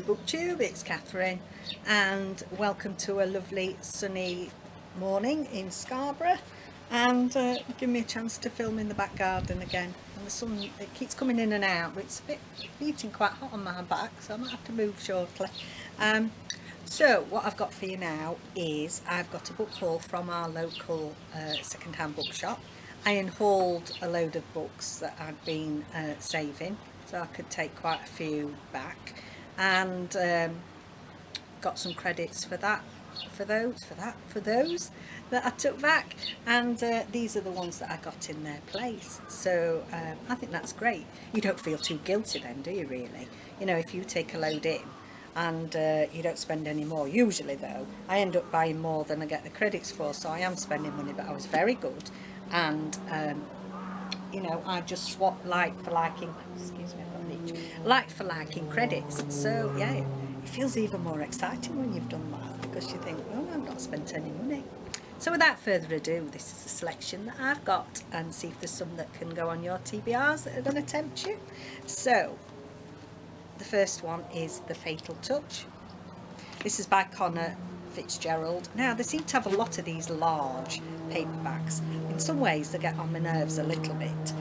Hello Booktube, it's Katherine and welcome to a lovely sunny morning in Scarborough, and give me a chance to film in the back garden again. And the sun, it keeps coming in and out, but it's a bit beating quite hot on my back, so I might have to move shortly. So what I've got for you now is I've got a book haul from our local second-hand bookshop. Iain hauled a load of books that I've been saving, so I could take quite a few back, and got some credits for those that I took back, and these are the ones that I got in their place. So I think that's great. You don't feel too guilty then, do you, really? You know, if you take a load in and you don't spend any more. Usually though, I end up buying more than I get the credits for, so I am spending money, but I was very good. And you know, I just swap like for like in, excuse me, like for like in credits. So yeah, it feels even more exciting when you've done that, because you think, oh, I've not spent any money. So without further ado, this is the selection that I've got, and see if there's some that can go on your TBRs that are going to tempt you. So the first one is The Fatal Touch. This is by Conor Fitzgerald. Now, they seem to have a lot of these large paperbacks. In some ways they get on my nerves a little bit,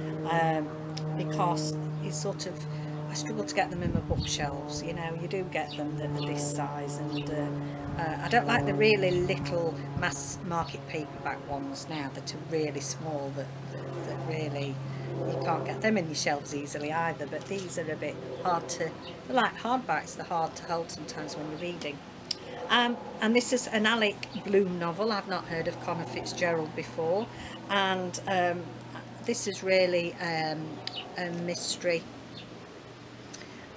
because it's sort of, I struggle to get them in my bookshelves. You know, you do get them that are this size, and I don't like the really little mass market paperback ones now that are really small, that really, you can't get them in your shelves easily either. But these are a bit hard to, they're like hardbacks, they're hard to hold sometimes when you're reading. And this is an Alec Bloom novel. I've not heard of Conor Fitzgerald before, and this is really a mystery.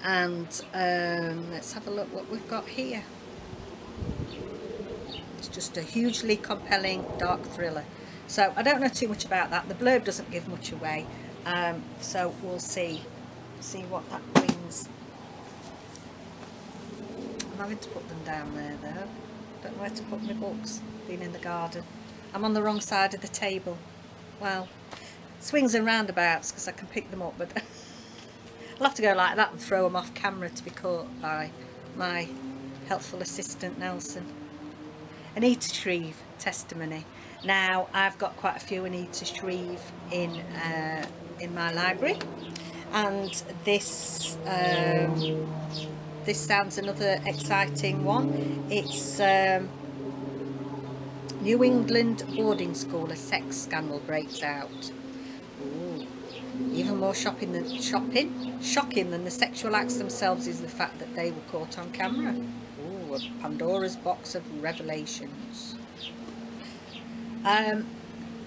And let's have a look what we've got here. It's just a hugely compelling dark thriller. So I don't know too much about that. The blurb doesn't give much away, so we'll see what that brings. I'm having to put them down there though. Don't know where to put my books, being in the garden. I'm on the wrong side of the table. Well, swings and roundabouts, because I can pick them up, but I'll have to go like that and throw them off camera to be caught by my helpful assistant Nelson. Anita Shreve, Testimony. Now, I've got quite a few Anita Shreve in my library, and this this sounds another exciting one. It's New England boarding school, a sex scandal breaks out. Ooh. Even more shocking than the sexual acts themselves is the fact that they were caught on camera. Ooh, a Pandora's box of revelations.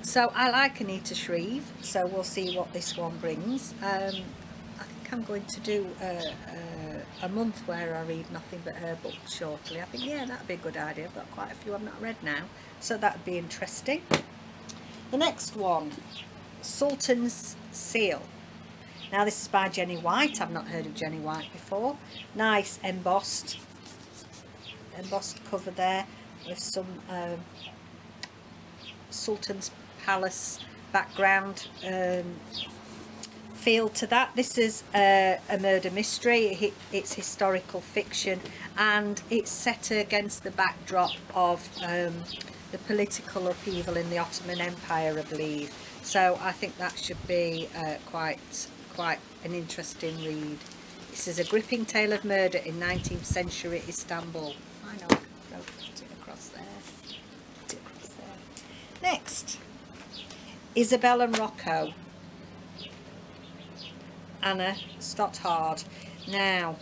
So I like Anita Shreve, so we'll see what this one brings. I think I'm going to do a month where I read nothing but her books shortly. I think, yeah, that'd be a good idea. I've got quite a few I've not read now, so that'd be interesting. The next one, Sultans Seal. Now this is by Jenny White. I've not heard of Jenny White before. Nice embossed cover there with some Sultan's Palace background feel to that. This is a murder mystery. It's historical fiction, and it's set against the backdrop of the political upheaval in the Ottoman Empire, I believe. So I think that should be quite an interesting read. This is a gripping tale of murder in 19th century Istanbul. I know, I can put it across there. Put it across there. Next, Isabel and Rocco, Anna Stothard. Now,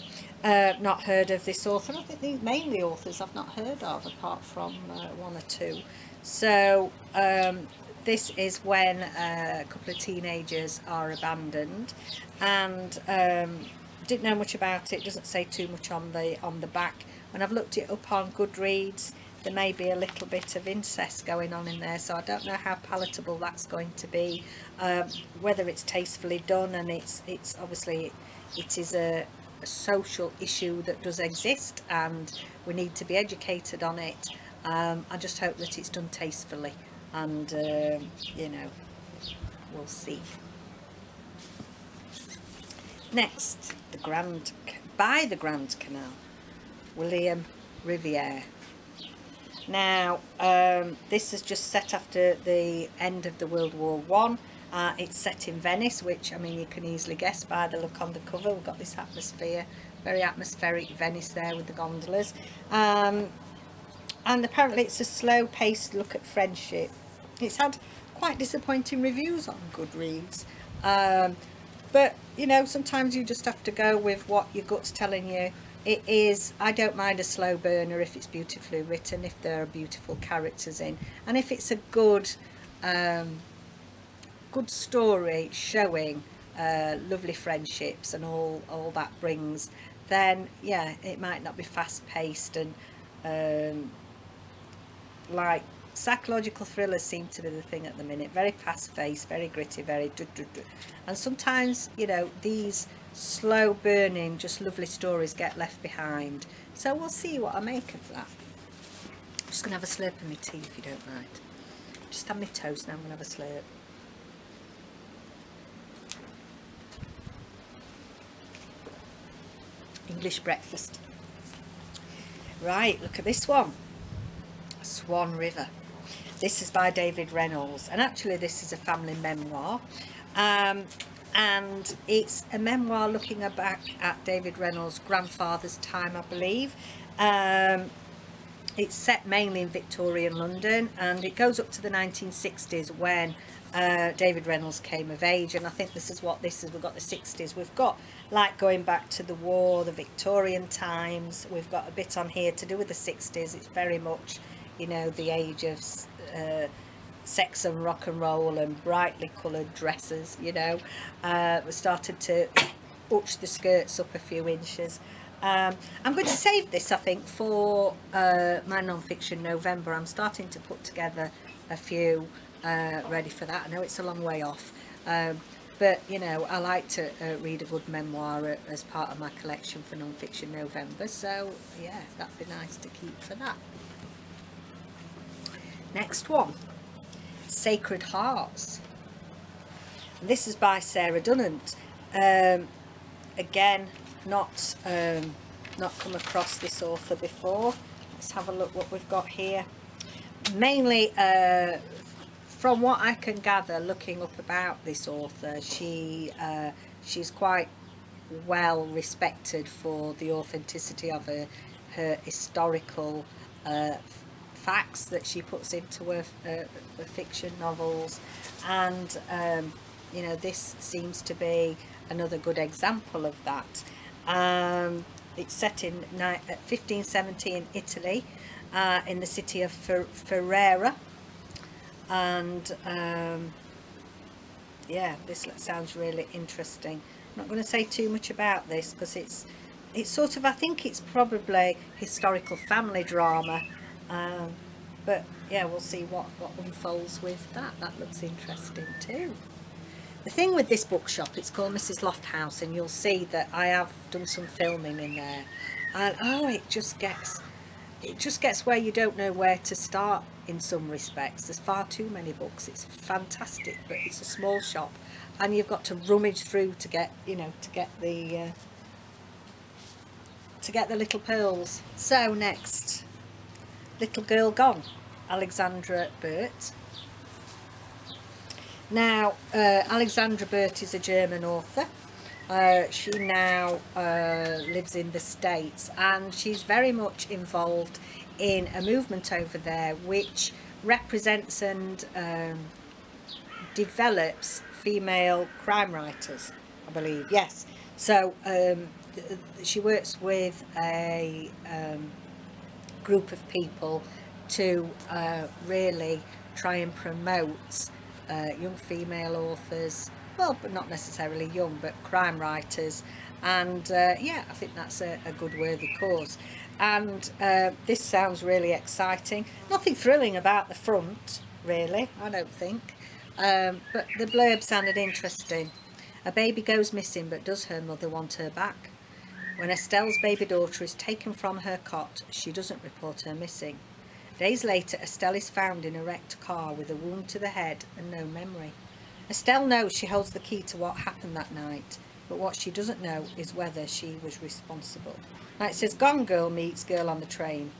not heard of this author. I think these mainly authors I've not heard of, apart from one or two. So this is when a couple of teenagers are abandoned, and didn't know much about it. Doesn't say too much on the back. When I've looked it up on Goodreads, there may be a little bit of incest going on in there, so I don't know how palatable that's going to be, whether it's tastefully done, and it's obviously, it is a social issue that does exist, and we need to be educated on it. I just hope that it's done tastefully, and you know, we'll see. Next, The Grand Canal. William Riviere. Now, this is just set after the end of the World War I. It's set in Venice, which, I mean, you can easily guess by the look on the cover. We've got this atmosphere, very atmospheric Venice there with the gondolas. And apparently it's a slow-paced look at friendship. It's had quite disappointing reviews on Goodreads. But, you know, sometimes you just have to go with what your gut's telling you. It is, I don't mind a slow burner if it's beautifully written, if there are beautiful characters in, and if it's a good... good story showing lovely friendships and all that brings, then yeah, it might not be fast-paced, and like psychological thrillers seem to be the thing at the minute. Very fast-paced, very gritty, very and sometimes, you know, these slow burning just lovely stories get left behind. So we'll see what I make of that. I'm just gonna have a slurp of my tea, if you don't mind. Just have my toast now, I'm gonna have a slurp. English breakfast. Right, look at this one. Swan River. This is by David Reynolds, and actually this is a family memoir, and it's a memoir looking back at David Reynolds' grandfather's time, I believe. It's set mainly in Victorian London, and it goes up to the 1960s when David Reynolds came of age. And I think this is what this is. We've got the 60s, we've got like going back to the war, the Victorian times. We've got a bit on here to do with the 60s. It's very much, you know, the age of sex and rock and roll and brightly coloured dresses, you know. We started to hutch the skirts up a few inches. I'm going to save this, I think, for my non-fiction November. I'm starting to put together a few ready for that. I know it's a long way off, but you know, I like to read a good memoir as part of my collection for non-fiction November, so yeah, that'd be nice to keep for that. Next one, Sacred Hearts. This is by Sarah Dunant. Again, not come across this author before. Let's have a look what we've got here. Mainly from what I can gather, looking up about this author, she's quite well respected for the authenticity of her historical facts that she puts into her fiction novels, and you know, this seems to be another good example of that. It's set in 1570 in Italy, in the city of Ferrara. And yeah, this sounds really interesting. I'm not going to say too much about this because it's sort of, I think it's probably historical family drama, but yeah, we'll see what unfolds with that. That looks interesting too. The thing with this bookshop, it's called Mrs. Lofthouse, and you'll see that I have done some filming in there, and oh, it just gets where you don't know where to start in some respects. There's far too many books. It's fantastic, but it's a small shop, and you've got to rummage through to get, you know, to get the little pearls. So next, Little Girl Gone, Alexandra Burt. Now, Alexandra Burt is a German author. She now lives in the States, and she's very much involved in a movement over there which represents and develops female crime writers, I believe. Yes, so she works with a group of people to really try and promote young female authors, well, but not necessarily young, but crime writers. And yeah, I think that's a good worthy cause. And this sounds really exciting. Nothing thrilling about the front, really, I don't think, but the blurb sounded interesting. A baby goes missing, but does her mother want her back? When Estelle's baby daughter is taken from her cot, she doesn't report her missing. Days later, Estelle is found in a wrecked car with a wound to the head and no memory. Estelle knows she holds the key to what happened that night. but what she doesn't know is whether she was responsible. Now it says Gone Girl meets Girl on the Train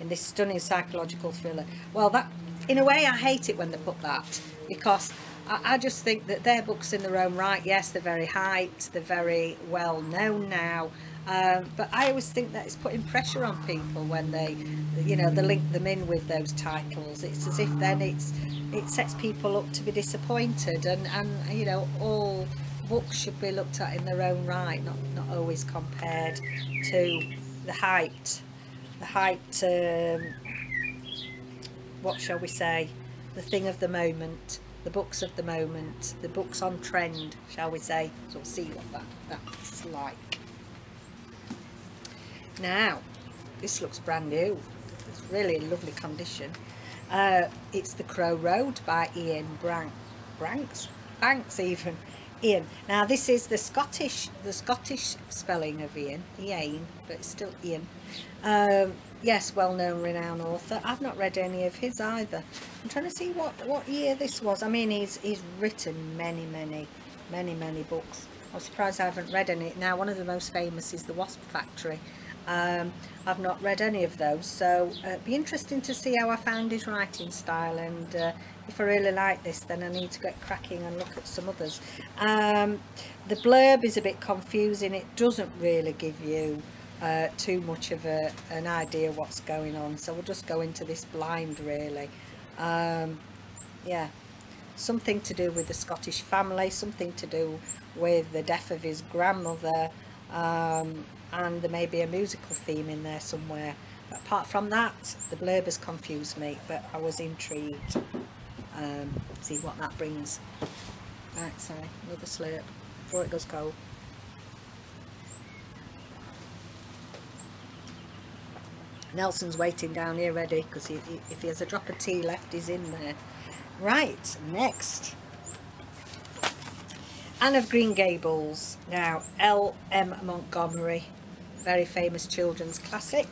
in this stunning psychological thriller. Well, that, in a way, I hate it when they put that, because I just think that their books in their own right, yes, they're very hyped, they're very well known now, but I always think that it's putting pressure on people when they, you know, they link them in with those titles. It's as if then it sets people up to be disappointed, and you know, all books should be looked at in their own right, not always compared to the hyped what shall we say, the thing of the moment, the books of the moment, the books on trend, shall we say. So we'll see what that's like. Now, this looks brand new. It's really in lovely condition. It's The Crow Road by Iain Banks. Now this is the Scottish spelling of Iain, but it's still Iain. Yes, well-known, renowned author. I've not read any of his either. I'm trying to see what year this was. I mean, he's written many books. I'm surprised I haven't read any. Now, one of the most famous is The Wasp Factory. I've not read any of those, so it'd be interesting to see how I found his writing style, and if I really like this, then I need to get cracking and look at some others. The blurb is a bit confusing. It doesn't really give you too much of an idea what's going on, so we'll just go into this blind, really. Yeah, something to do with the Scottish family, something to do with the death of his grandmother, and there may be a musical theme in there somewhere, but apart from that, the blurb has confused me, but I was intrigued. See what that brings. Right, sorry, another slurp before it goes cold. Nelson's waiting down here ready, because if he has a drop of tea left, he's in there. Right, next. Anne of Green Gables. Now, L.M. Montgomery, very famous children's classic.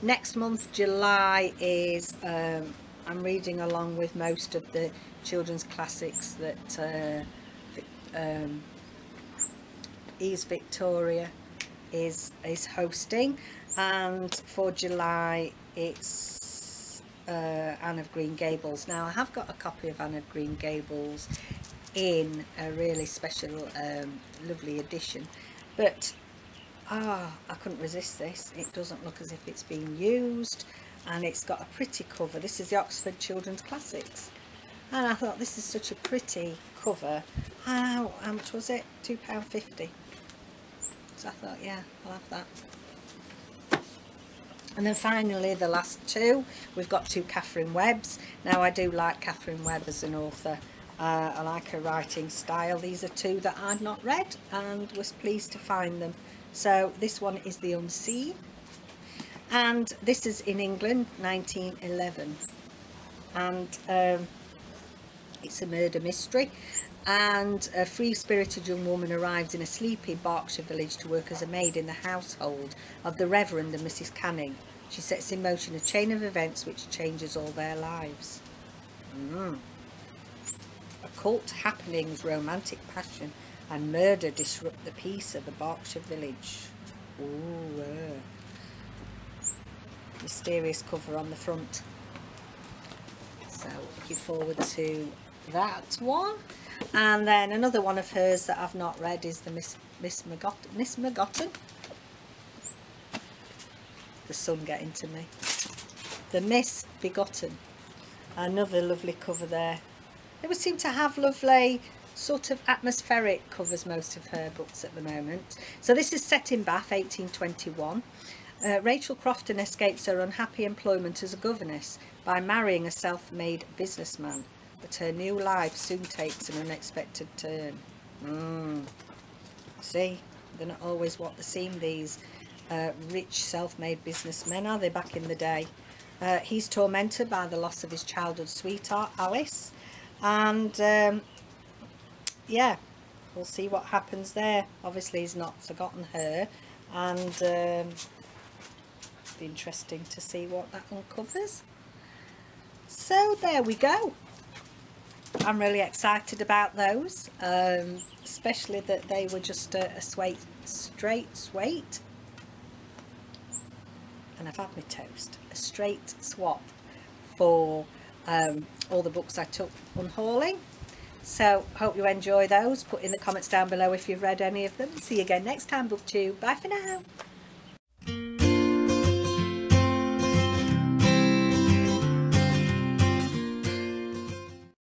Next month, July, is, I'm reading along with most of the children's classics that Ease Victoria is hosting. And for July, it's Anne of Green Gables. Now, I have got a copy of Anne of Green Gables in a really special, lovely edition. But, I couldn't resist this. It doesn't look as if it's been used. And it's got a pretty cover. This is the Oxford Children's Classics. And I thought, this is such a pretty cover. How much was it? £2.50. So I thought, yeah, I'll have that. And then finally, the last two, we've got two Katherine Webbs. Now, I do like Katherine Webb as an author. I like her writing style. These are two that I've not read and was pleased to find them. So this one is The Unseen. And this is in England, 1911. And it's a murder mystery. And a free-spirited young woman arrives in a sleepy Berkshire village to work as a maid in the household of the Reverend and Mrs. Canning. She sets in motion a chain of events which changes all their lives. Occult happenings, romantic passion, and murder disrupt the peace of the Berkshire village. Ooh, mysterious cover on the front. So, looking forward to that one. And then another one of hers that I've not read is The Misbegotten. The sun getting to me. The Misbegotten. Another lovely cover there. They would seem to have lovely sort of atmospheric covers, most of her books at the moment. So this is set in Bath, 1821. Rachel Crofton escapes her unhappy employment as a governess by marrying a self-made businessman. But her new life soon takes an unexpected turn. See, they're not always what they seem, these rich self-made businessmen, are they, back in the day? He's tormented by the loss of his childhood sweetheart, Alice. And, yeah, we'll see what happens there. Obviously, he's not forgotten her. And it'll be interesting to see what that uncovers. So, there we go. I'm really excited about those, especially that they were just a straight swate. And I've had my toast. A straight swap for all the books I took unhauling. So hope you enjoy those. Put in the comments down below if you've read any of them. See you again next time, BookTube. Bye for now.